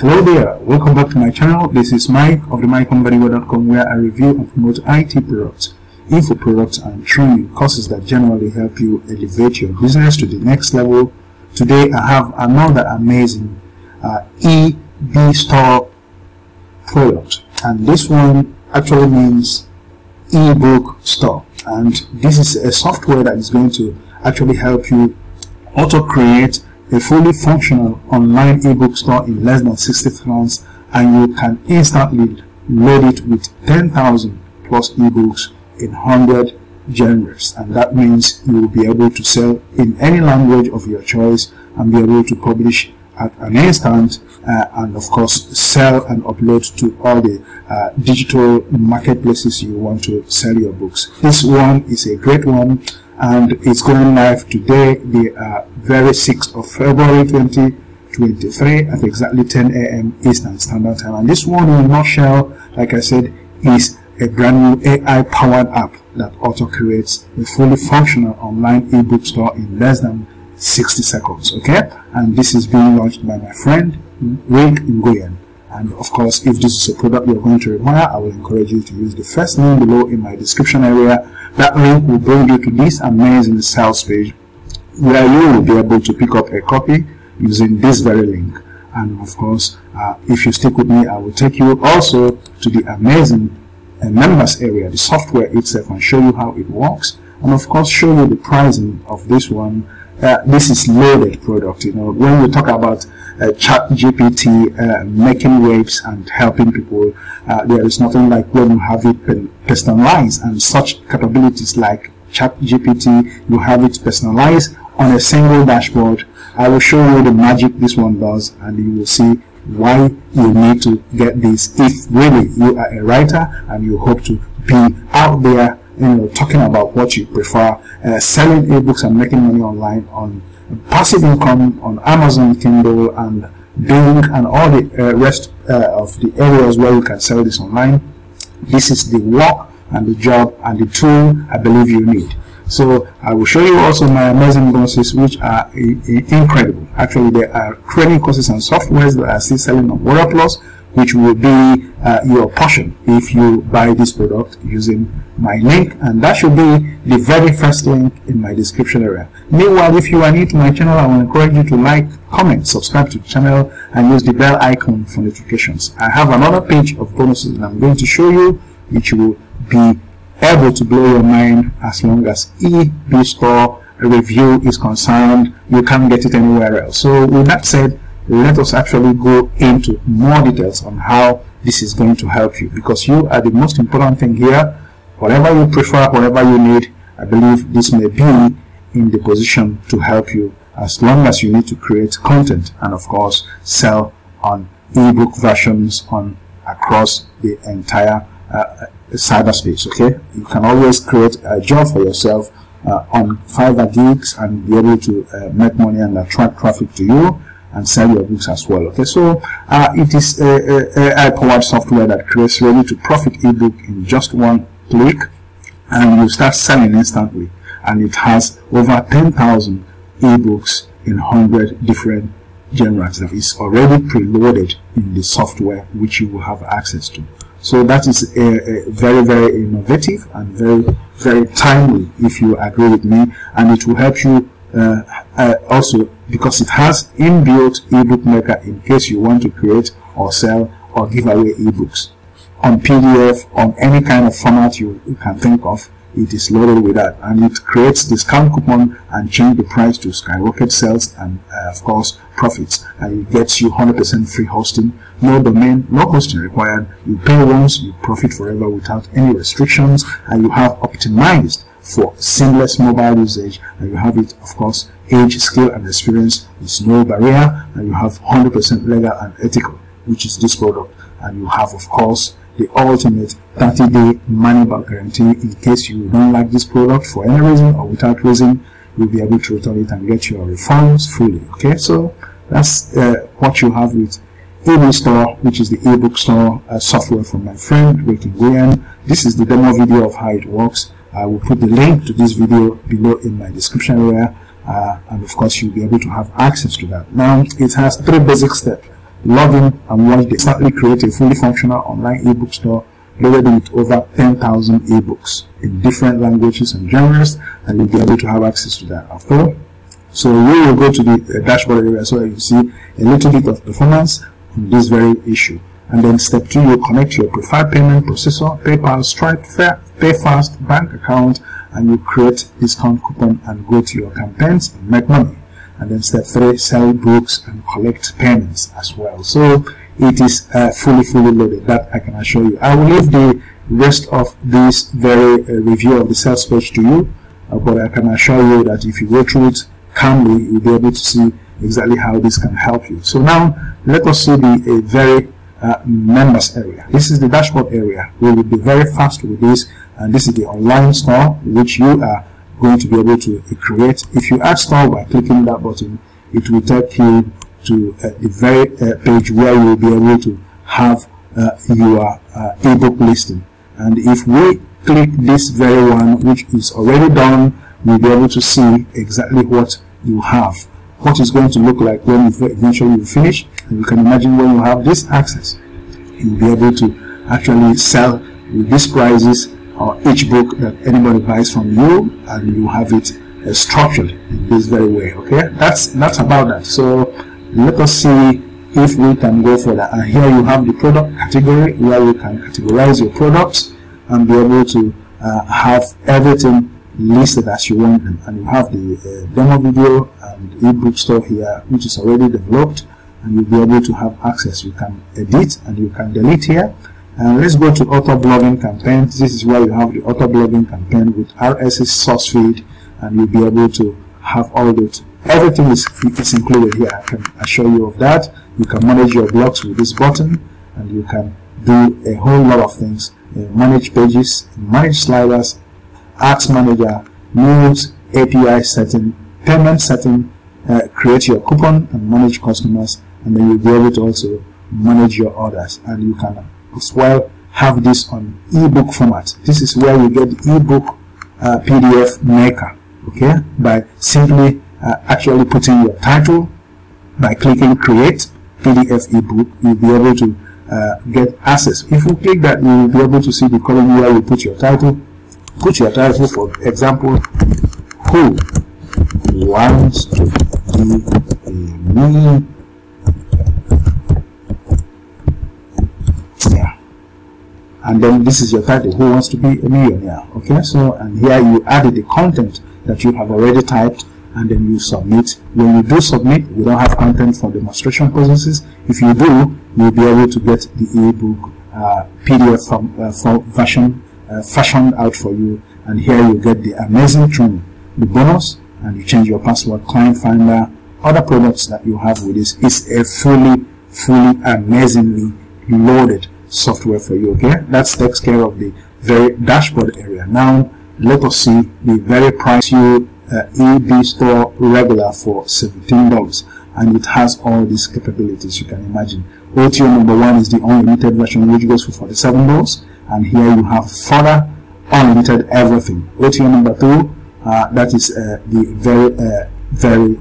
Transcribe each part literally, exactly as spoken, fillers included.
Hello there, welcome back to my channel. This is Mike of the Mike Mbadiwe dot com, where I review and promote I T products, info products and training courses that generally help you elevate your business to the next level. Today I have another amazing uh, EBStore product, and this one actually means ebook store, and this is a software that is going to actually help you auto create a fully functional online ebook store in less than sixty seconds, and you can instantly load it with ten thousand plus ebooks in one hundred genres. And that means you will be able to sell in any language of your choice and be able to publish at an instant, uh, and of course sell and upload to all the uh, digital marketplaces you want to sell your books. This one is a great one, and it's going live today, the uh, very sixth of February twenty twenty-three, at exactly ten A M Eastern Standard Time. And this one, in a nutshell, like I said, is a brand new A I powered app that auto creates a fully functional online ebook store in less than sixty seconds. Okay, and this is being launched by my friend Wink Nguyen. And of course, if this is a product you're going to require, I will encourage you to use the first link below in my description area. That link will bring you to this amazing sales page, where you will be able to pick up a copy using this very link. And of course, uh, if you stick with me, I will take you also to the amazing uh, members area, the software itself, and show you how it works, and of course show you the pricing of this one. Uh, this is loaded product. You know, when we talk about uh, ChatGPT uh, making waves and helping people, uh, there is nothing like when you have it personalized, and such capabilities like ChatGPT, you have it personalized on a single dashboard. I will show you the magic this one does, and you will see why you need to get this if really you are a writer and you hope to be out there, you know, talking about what you prefer, uh, selling ebooks and making money online on passive income on Amazon, Kindle, and Bing, and all the uh, rest uh, of the areas where you can sell this online. This is the work and the job and the tool I believe you need. So I will show you also my amazing courses, which are incredible. Actually, there are training courses and softwares that are still selling on WarPlus, which will be uh, your portion if you buy this product using my link, and that should be the very first link in my description area. Meanwhile, if you are new to my channel, I will encourage you to like, comment, subscribe to the channel, and use the bell icon for notifications. I have another page of bonuses that I'm going to show you, which will be able to blow your mind as long as EBStore review is concerned. You can't get it anywhere else. So with that said, let us actually go into more details on how this is going to help you, because you are the most important thing here. Whatever you prefer, whatever you need, I believe this may be in the position to help you, as long as you need to create content and of course sell on ebook versions on across the entire uh, cyberspace. Okay, you can always create a job for yourself uh, on Fiverr gigs and be able to uh, make money and attract traffic to you and sell your books as well. Okay, so uh, it is A I powered software that creates ready to profit ebook in just one click, and you start selling instantly. And it has over ten thousand ebooks in one hundred different genres that is already preloaded in the software, which you will have access to. So that is a, a very very innovative and very very timely, if you agree with me, and it will help you uh, uh, also, because it has inbuilt ebook maker in case you want to create or sell or give away ebooks on P D F, on any kind of format you, you can think of. It is loaded with that, and it creates discount coupon and change the price to skyrocket sales and uh, of course profits, and it gets you one hundred percent free hosting, no domain, no hosting required. You pay once, you profit forever without any restrictions, and you have optimized for seamless mobile usage, and you have it of course age, skill and experience is no barrier, and you have one hundred percent legal and ethical, which is this product. And you have of course the ultimate thirty day money back guarantee. In case you don't like this product for any reason or without reason, you'll be able to return it and get your refunds fully. Okay, so that's uh, what you have with EBStore, which is the ebook store uh, software from my friend Wink Nguyen. This is the demo video of how it works. I will put the link to this video below in my description area, uh, and of course you'll be able to have access to that. Now it has three basic steps. Log in and watch the smartly create a fully functional online ebook store loaded with over ten thousand ebooks in different languages and genres, and you'll be able to have access to that after all. So we will go to the uh, dashboard area so you see a little bit of performance on this very issue. And then step two, you connect your preferred payment processor, PayPal, Stripe, PayFast, bank account, and you create discount coupon and go to your campaigns and make money. And then step three, sell books and collect payments as well. So it is uh, fully, fully loaded. That I can assure you. I will leave the rest of this very uh, review of the sales page to you, uh, but I can assure you that if you go through it calmly, you'll be able to see exactly how this can help you. So now let us see the a very uh, members area. This is the dashboard area. We will be very fast with this, and this is the online store which you are going to be able to uh, create. If you add store by clicking that button, it will take you to uh, the very uh, page where you will be able to have uh, your uh, ebook listing. And if we click this very one, which is already done, we'll be able to see exactly what you have, what it's going to look like when you eventually you finish. And you can imagine when you have this access, you'll be able to actually sell with these prices or each book that anybody buys from you, and you have it uh, structured in this very way. Okay, that's that's about that. So let us see if we can go further. And here you have the product category where you can categorize your products and be able to uh, have everything listed as you want them. And you have the uh, demo video and the ebook store here, which is already developed, and you'll be able to have access. You can edit and you can delete here. And let's go to auto blogging campaigns. This is where you have the auto blogging campaign with R S S source feed, and you'll be able to have all that. Everything is, is included here. I can assure you of that. You can manage your blogs with this button, and you can do a whole lot of things. Uh, manage pages, manage sliders, ads manager, news, A P I setting, payment setting, uh, create your coupon and manage customers, and then you'll be able to also manage your orders. And you can as well have this on ebook format. This is where you get the ebook uh, P D F maker, okay, by simply uh, actually putting your title. By clicking create P D F ebook, you'll be able to uh, get access. If you click that, you'll be able to see the column where you put your title. Put your title, for example, who wants to be a millionaire? And then this is your title, who wants to be a millionaire? Okay, so and here you added the content that you have already typed, and then you submit. When you do submit, we don't have content for demonstration purposes. If you do, you'll be able to get the ebook uh, P D F from, uh, from version uh, fashioned out for you. And here you get the amazing training, the bonus, and you change your password, client finder, other products that you have with this. It's a fully, fully amazingly loaded software for you. Okay, that takes care of the very dashboard area. Now let us see the very price you uh, EBStore regular for seventeen dollars, and it has all these capabilities you can imagine. O T O number one is the unlimited version, which goes for forty-seven dollars, and here you have further unlimited everything. O T O number two, uh, that is uh, the very uh, very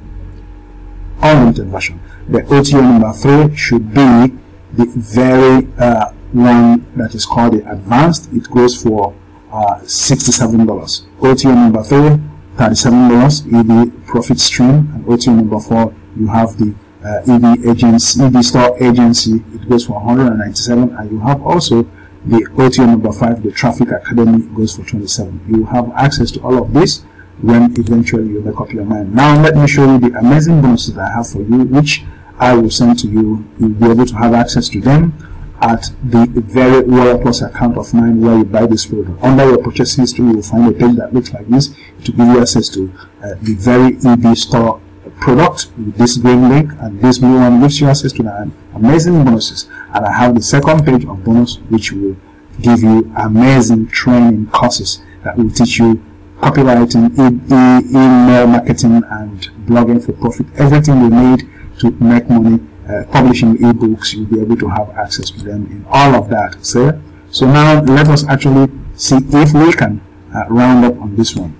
unlimited version. The O T O number three should be the very uh, one that is called the advanced. It goes for uh, sixty-seven dollars. O T O number three, thirty-seven dollars, E B profit stream, and O T O number four, you have the uh, E B agency, E B store agency. It goes for one hundred ninety-seven, and you have also the O T O number five, the traffic academy. It goes for twenty-seven. You have access to all of this when eventually you make up your mind. Now let me show you the amazing bonuses that I have for you, which I will send to you. You'll be able to have access to them at the very WarPlus account of mine where you buy this product. Under your purchase history, you will find a page that looks like this to give you access to uh, the very EBStore product with this green link, and this blue one gives you access to the amazing bonuses. And I have the second page of bonus, which will give you amazing training courses that will teach you copywriting, e e email marketing, and blogging for profit. Everything you need to make money, uh, publishing ebooks, you'll be able to have access to them in all of that. So, so now let us actually see if we can uh, round up on this one.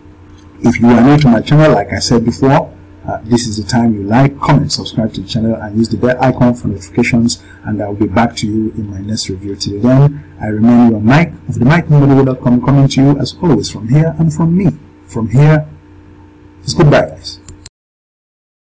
If you are new to my channel, like I said before, uh, this is the time you like, comment, subscribe to the channel, and use the bell icon for notifications, and I'll be back to you in my next review. Till then, I remain your Mike of the Mike Mbadiwe dot com, coming to you as always from here and from me. From here, it's goodbye, guys.